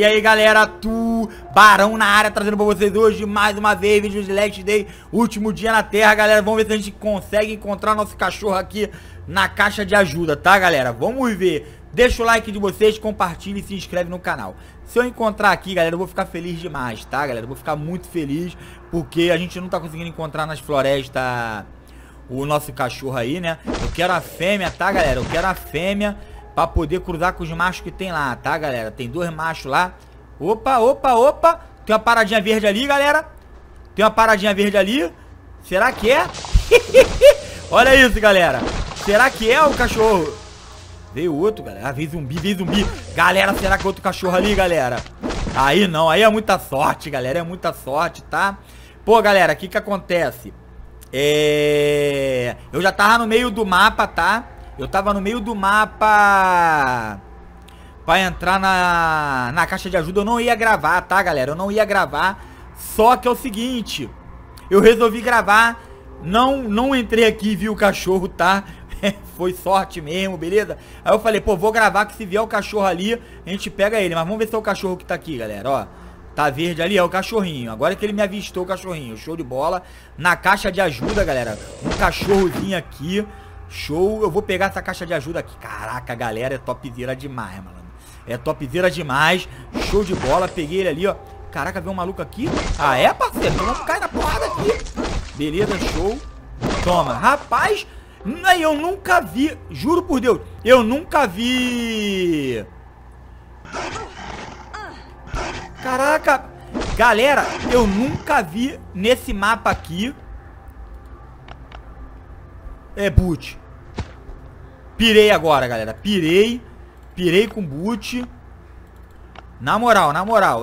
E aí galera, Tubarão na área, trazendo pra vocês hoje mais uma vez vídeo de Last Day, último dia na Terra, galera. Vamos ver se a gente consegue encontrar nosso cachorro aqui na caixa de ajuda, tá galera? Vamos ver. Deixa o like de vocês, compartilha e se inscreve no canal. Se eu encontrar aqui, galera, eu vou ficar feliz demais, tá galera? Eu vou ficar muito feliz porque a gente não tá conseguindo encontrar nas florestas o nosso cachorro aí, né? Eu quero a fêmea, tá galera? Eu quero a fêmea pra poder cruzar com os machos que tem lá, tá galera? Tem dois machos lá. Opa, opa, opa. Tem uma paradinha verde ali, galera. Tem uma paradinha verde ali. Será que é? Olha isso, galera. Será que é o cachorro? Veio outro, galera. Ah, veio zumbi. Galera, será que é outro cachorro ali, galera? Aí não, aí é muita sorte, galera. É muita sorte, tá? Pô, galera, o que que acontece? Eu já tava no meio do mapa, tá? Eu tava no meio do mapa pra entrar na caixa de ajuda. Eu não ia gravar, tá, galera? Eu não ia gravar. Só que é o seguinte, eu resolvi gravar. Não entrei aqui e vi o cachorro, tá? Foi sorte mesmo, beleza? Aí eu falei, pô, vou gravar que se vier o cachorro ali, a gente pega ele. Mas vamos ver se é o cachorro que tá aqui, galera, ó. Tá verde ali, é o cachorrinho. Agora que ele me avistou, o cachorrinho. Show de bola. Na caixa de ajuda, galera. Um cachorrozinho aqui. Show. Eu vou pegar essa caixa de ajuda aqui. Caraca, galera, é topzera demais, mano. É topzera demais. Show de bola. Peguei ele ali, ó. Caraca, veio um maluco aqui. Ah, é, parceiro? Então vamos cair na porrada aqui. Beleza, show. Toma. Rapaz... Eu nunca vi, juro por Deus, eu nunca vi. Caraca, galera, eu nunca vi nesse mapa aqui. É boot. Pirei agora, galera, pirei com boot. Na moral,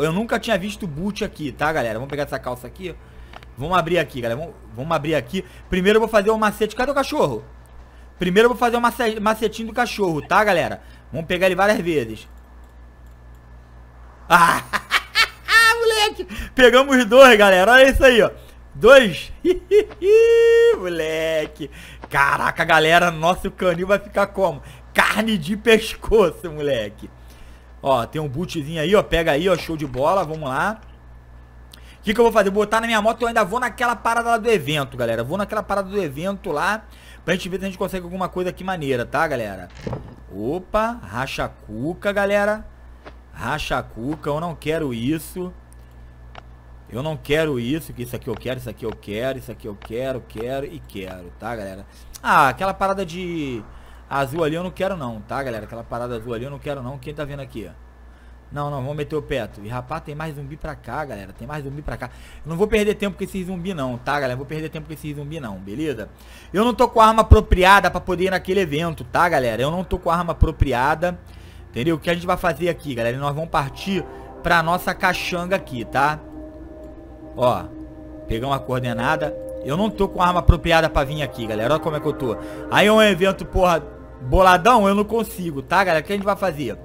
eu nunca tinha visto boot aqui, tá galera? Vamos pegar essa calça aqui, ó. Vamos abrir aqui, galera. Vamos abrir aqui. Primeiro eu vou fazer o macete. Cadê o cachorro? Primeiro eu vou fazer o macetinho do cachorro, tá, galera? Vamos pegar ele várias vezes. Ah, moleque. Pegamos dois, galera. Olha isso aí, ó. Dois. Moleque. Caraca, galera. Nosso canil vai ficar como? Carne de pescoço, moleque. Ó, tem um bootzinho aí, ó. Pega aí, ó. Show de bola. Vamos lá. O que que eu vou fazer? Botar na minha moto. Eu ainda vou naquela parada lá do evento, galera. Vou naquela parada do evento lá pra gente ver se a gente consegue alguma coisa aqui maneira, tá, galera? Opa, racha cuca, galera. Racha cuca, eu não quero isso. Eu não quero isso, que isso aqui eu quero, isso aqui eu quero, isso aqui eu quero, quero e quero, tá, galera? Ah, aquela parada de azul ali eu não quero não, tá, galera? Aquela parada azul ali eu não quero não. Quem tá vendo aqui, ó? Não, vamos meter o pé. E rapaz, tem mais zumbi pra cá, galera. Tem mais zumbi pra cá. Eu não vou perder tempo com esse zumbi não, tá, galera? Não vou perder tempo com esse zumbi não, beleza? Eu não tô com a arma apropriada pra poder ir naquele evento, tá, galera? Eu não tô com a arma apropriada. Entendeu? O que a gente vai fazer aqui, galera? Nós vamos partir pra nossa caixanga aqui, tá? Ó, pegar uma coordenada. Eu não tô com a arma apropriada pra vir aqui, galera. Olha como é que eu tô. Aí é um evento, porra, boladão. Eu não consigo, tá, galera? O que a gente vai fazer?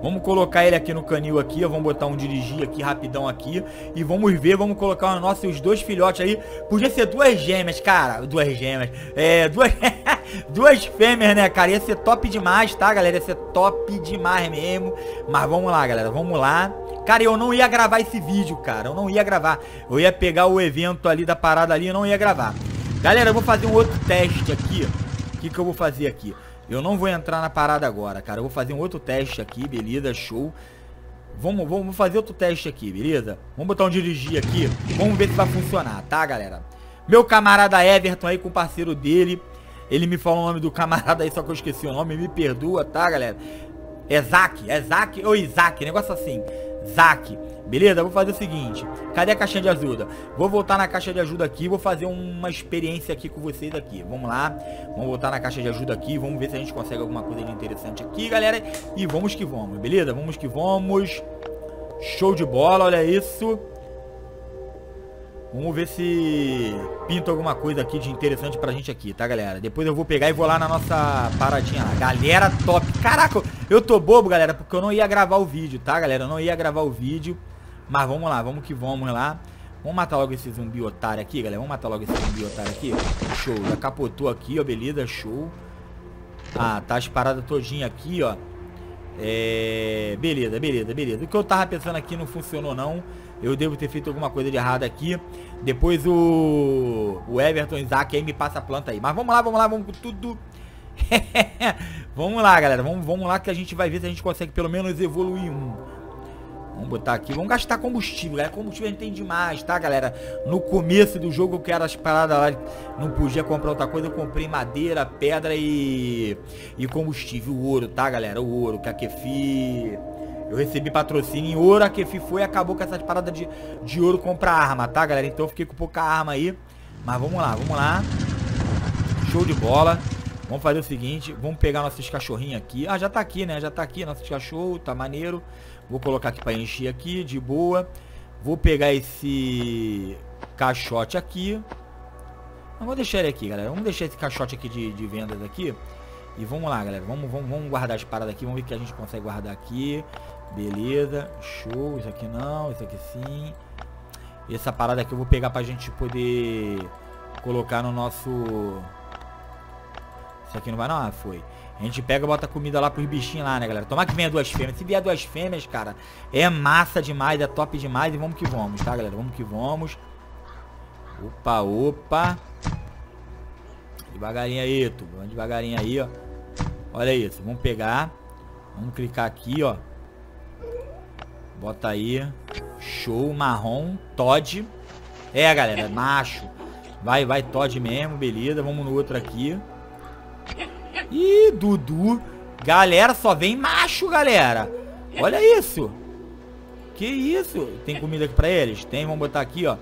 Vamos colocar ele aqui no canil aqui, ó. Vamos botar um dirigir aqui, rapidão aqui. E vamos ver, vamos colocar os nossos dois filhotes aí. Podia ser duas gêmeas, cara. Duas gêmeas. Duas fêmeas, né, cara? Ia ser top demais, tá, galera? Ia ser top demais mesmo. Mas vamos lá, galera. Vamos lá. Cara, eu não ia gravar esse vídeo, cara. Eu não ia gravar. Eu ia pegar o evento ali da parada ali, eu não ia gravar. Galera, eu vou fazer um outro teste aqui. O que que eu vou fazer aqui? Eu não vou entrar na parada agora, cara. Eu vou fazer um outro teste aqui, beleza? Show. Vamos fazer outro teste aqui, beleza? Vamos botar um dirigir aqui. Vamos ver se vai funcionar, tá, galera? Meu camarada Everton aí com o parceiro dele. Ele me falou o nome do camarada aí, só que eu esqueci o nome. Me perdoa, tá, galera? É Zac ou Isaac, negócio assim. Zac. Beleza? Vou fazer o seguinte. Cadê a caixinha de ajuda? Vou voltar na caixa de ajuda aqui. Vou fazer uma experiência aqui com vocês aqui. Vamos lá. Vamos voltar na caixa de ajuda aqui. Vamos ver se a gente consegue alguma coisa de interessante aqui, galera. E vamos que vamos. Beleza? Vamos que vamos. Show de bola. Olha isso. Vamos ver se pinta alguma coisa aqui de interessante pra gente aqui, tá, galera? Depois eu vou pegar e vou lá na nossa paradinha lá. Galera, top. Caraca, eu tô bobo, galera, porque eu não ia gravar o vídeo, tá, galera? Eu não ia gravar o vídeo. Mas vamos lá, vamos que vamos lá. Vamos matar logo esse zumbi otário aqui, galera. Vamos matar logo esse zumbi otário aqui. Show, já capotou aqui, ó, beleza, show. Ah, tá as paradas todinha aqui, ó. Beleza, beleza, beleza. O que eu tava pensando aqui não funcionou não. Eu devo ter feito alguma coisa de errado aqui. Depois o Everton Isaac aí me passa a planta aí. Mas vamos lá, vamos com tudo. Vamos lá, galera, vamos lá que a gente vai ver se a gente consegue pelo menos evoluir um. Vamos botar aqui, vamos gastar combustível, galera. Combustível a gente tem demais, tá, galera? No começo do jogo eu quero as paradas lá, não podia comprar outra coisa, eu comprei madeira, pedra e combustível, o ouro, tá, galera? O ouro, que a Kefi... Eu recebi patrocínio em ouro, a Kefi foi e acabou com essas paradas de ouro comprar arma, tá, galera? Então eu fiquei com pouca arma aí, mas vamos lá. Show de bola. Vamos fazer o seguinte, vamos pegar nossos cachorrinhos aqui. Ah, já tá aqui, né? Já tá aqui, nossos cachorros, tá maneiro. Vou colocar aqui pra encher aqui, de boa. Vou pegar esse caixote aqui. Não vou deixar ele aqui, galera. Vamos deixar esse caixote aqui de vendas aqui. E vamos lá, galera. Vamos guardar as paradas aqui. Vamos ver o que a gente consegue guardar aqui. Beleza. Show. Isso aqui não, isso aqui sim. Essa parada aqui eu vou pegar pra gente poder colocar no nosso... Isso aqui não vai não? Ah, foi. A gente pega e bota comida lá pros bichinhos lá, né, galera? Tomara que venha duas fêmeas. Se vier duas fêmeas, cara, é massa demais, é top demais. E vamos que vamos, tá, galera? Vamos que vamos. Opa. Devagarinho aí, tu. Vamos devagarinho aí, ó. Olha isso. Vamos pegar. Vamos clicar aqui, ó. Bota aí. Show, marrom. Todd. É, galera, é macho. Vai, Todd mesmo. Beleza. Vamos no outro aqui. Ih, Dudu. Galera, só vem macho, galera. Olha isso. Que isso? Tem comida aqui pra eles? Tem, vamos botar aqui, ó.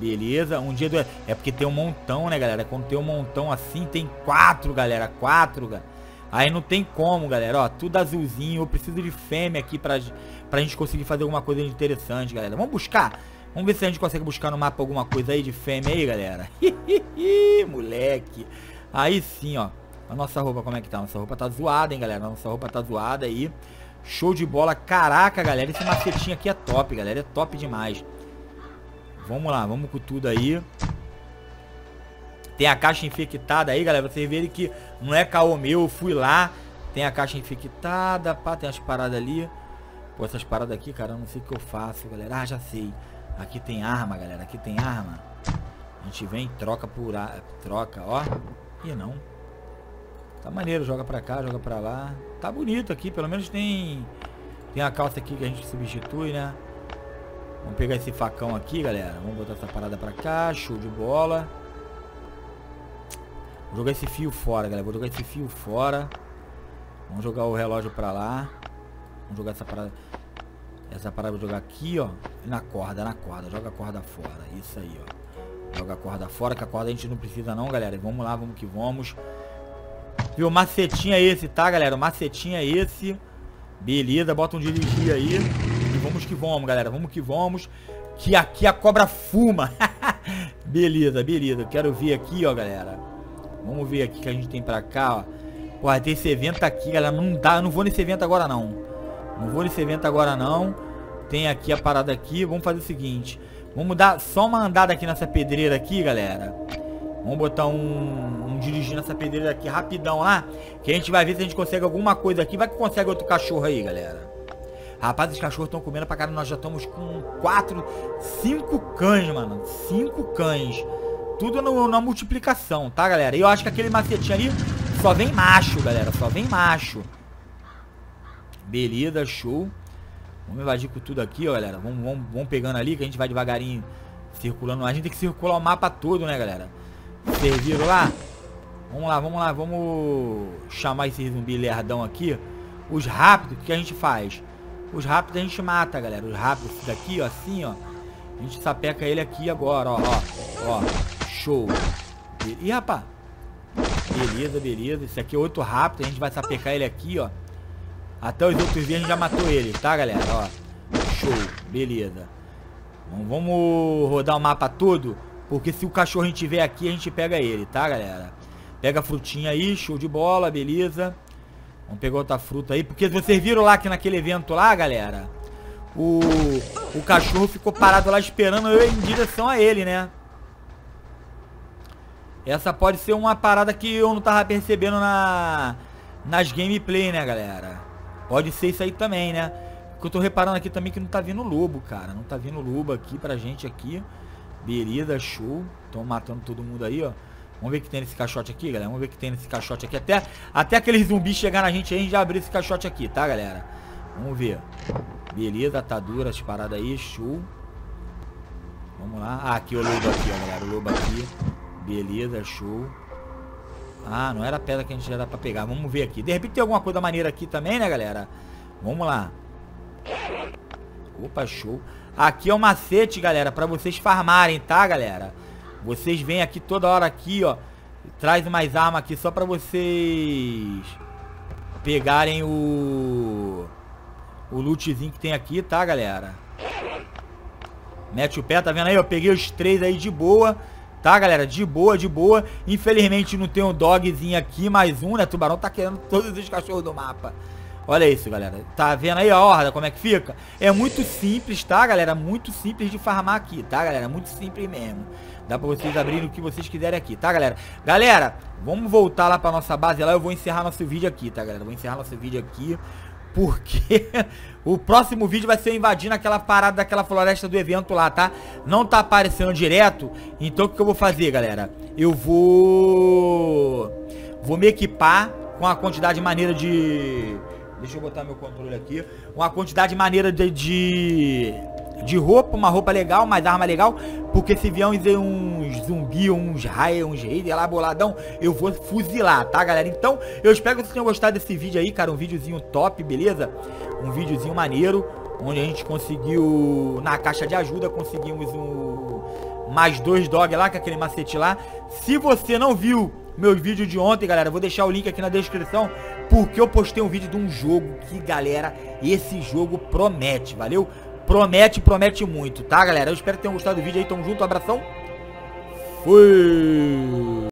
Beleza, um dia do... É porque tem um montão, né, galera? Quando tem um montão assim, tem quatro, galera. Quatro, galera. Aí não tem como, galera, ó. Tudo azulzinho. Eu preciso de fêmea aqui pra gente conseguir fazer alguma coisa interessante, galera. Vamos buscar. Vamos ver se a gente consegue buscar no mapa alguma coisa aí de fêmea aí, galera. Moleque. Aí sim, ó. A nossa roupa, como é que tá? Nossa roupa tá zoada, hein, galera? Nossa roupa tá zoada aí. Show de bola. Caraca, galera. Esse macetinho aqui é top, galera. É top demais. Vamos lá. Vamos com tudo aí. Tem a caixa infectada aí, galera. Vocês verem que não é caô meu. Eu fui lá. Tem a caixa infectada. Pá, tem as paradas ali. Pô, essas paradas aqui, cara, eu não sei o que eu faço, galera. Ah, já sei. Aqui tem arma, galera. Aqui tem arma. A gente vem e troca por... Troca, ó. E não. Tá maneiro, joga pra cá, joga pra lá. Tá bonito aqui, pelo menos tem a calça aqui que a gente substitui, né? Vamos pegar esse facão aqui, galera. Vamos botar essa parada pra cá, show de bola. Vou jogar esse fio fora, galera. Vou jogar esse fio fora. Vamos jogar o relógio pra lá. Vamos jogar essa parada. Essa parada eu vou jogar aqui, ó. E na corda. Joga a corda fora. Isso aí, ó. Joga a corda fora, que a corda a gente não precisa não, galera. Vamos lá, vamos que vamos. Viu, o macetinho é esse, tá, galera? O macetinho é esse. Beleza, bota um dirigir aí. E vamos que vamos, galera. Vamos que vamos. Que aqui a cobra fuma. Beleza. Quero ver aqui, ó, galera. Vamos ver aqui o que a gente tem pra cá, ó. Porra, tem esse evento aqui, galera. Não dá, eu não vou nesse evento agora, não. Tem aqui a parada aqui. Vamos fazer o seguinte. Vamos dar só uma andada aqui nessa pedreira aqui, galera. Vamos botar um dirigindo essa pedreira aqui rapidão lá, que a gente vai ver se a gente consegue alguma coisa aqui. Vai que consegue outro cachorro aí, galera. Rapaz, os cachorros estão comendo pra caramba. Nós já estamos com 5 cães, mano. 5 cães. Tudo na multiplicação, tá, galera? E eu acho que aquele macetinho ali só vem macho, galera. Só vem macho. Beleza, show. Vamos invadir com tudo aqui, ó, galera. Vamos pegando ali, que a gente vai devagarinho circulando. A gente tem que circular o mapa todo, né, galera? Vocês viram lá? Vamos lá, vamos chamar esse zumbi lerdão aqui. Os rápidos, o que a gente faz? Os rápidos a gente mata, galera. Os rápidos, esse daqui, ó, assim, ó. A gente sapeca ele aqui agora, ó. Show. Ih, rapaz. Beleza. Esse aqui é outro rápido, a gente vai sapecar ele aqui, ó. Até os outros dias a gente já matou ele, tá, galera? Ó. Show. Beleza. Vamos rodar o mapa todo. Porque se o cachorrinho tiver aqui, a gente pega ele, tá, galera? Pega a frutinha aí, show de bola, beleza. Vamos pegar outra fruta aí. Porque vocês viram lá que naquele evento lá, galera, o cachorro ficou parado lá esperando eu em direção a ele, né? Essa pode ser uma parada que eu não tava percebendo nas gameplay, né, galera? Pode ser isso aí também, né? Porque eu tô reparando aqui também que não tá vindo lobo, cara. Não tá vindo lobo aqui pra gente aqui. Beleza, show. Estão matando todo mundo aí, ó. Vamos ver o que tem nesse caixote aqui, galera. Vamos ver o que tem nesse caixote aqui. Até aqueles zumbis chegar na gente aí, a gente já abriu esse caixote aqui, tá, galera? Vamos ver. Beleza, tá dura as paradas aí, show. Vamos lá. Ah, aqui o lobo aqui, ó, galera. O lobo aqui. Beleza, show. Ah, não era a pedra que a gente já dá pra pegar. Vamos ver aqui. De repente tem alguma coisa maneira aqui também, né, galera? Vamos lá. Opa, show. Aqui é o macete, galera, pra vocês farmarem, tá, galera? Vocês vêm aqui toda hora aqui, ó. Traz mais arma aqui só pra vocês pegarem o lootzinho que tem aqui, tá, galera? Mete o pé, tá vendo aí? Eu peguei os três aí de boa. Tá, galera? De boa, de boa. Infelizmente não tem um dogzinho aqui, mais um, né? Tubarão tá querendo todos os cachorros do mapa. Olha isso, galera. Tá vendo aí a horda como é que fica? É muito simples, tá, galera? Muito simples de farmar aqui, tá, galera? Muito simples mesmo. Dá pra vocês abrirem o que vocês quiserem aqui, tá, galera? Galera, vamos voltar lá pra nossa base lá. Eu vou encerrar nosso vídeo aqui, tá, galera? Vou encerrar nosso vídeo aqui. Porque o próximo vídeo vai ser invadindo aquela parada daquela floresta do evento lá, tá? Não tá aparecendo direto. Então o que eu vou fazer, galera? Eu vou me equipar com a quantidade maneira de... Deixa eu botar meu controle aqui. Uma quantidade maneira de roupa, uma roupa legal, mais arma legal. Porque se vier uns zumbi, uns raia, uns raider lá boladão, eu vou fuzilar, tá, galera? Então, eu espero que vocês tenham gostado desse vídeo aí, cara. Um videozinho top, beleza? Um videozinho maneiro, onde a gente conseguiu, na caixa de ajuda, conseguimos mais 2 dog lá, com aquele macete lá. Se você não viu meu vídeo de ontem, galera, eu vou deixar o link aqui na descrição, porque eu postei um vídeo de um jogo que, galera, esse jogo promete, valeu? Promete, promete muito, tá, galera? Eu espero que tenham gostado do vídeo aí. Tamo junto, abração. Fui!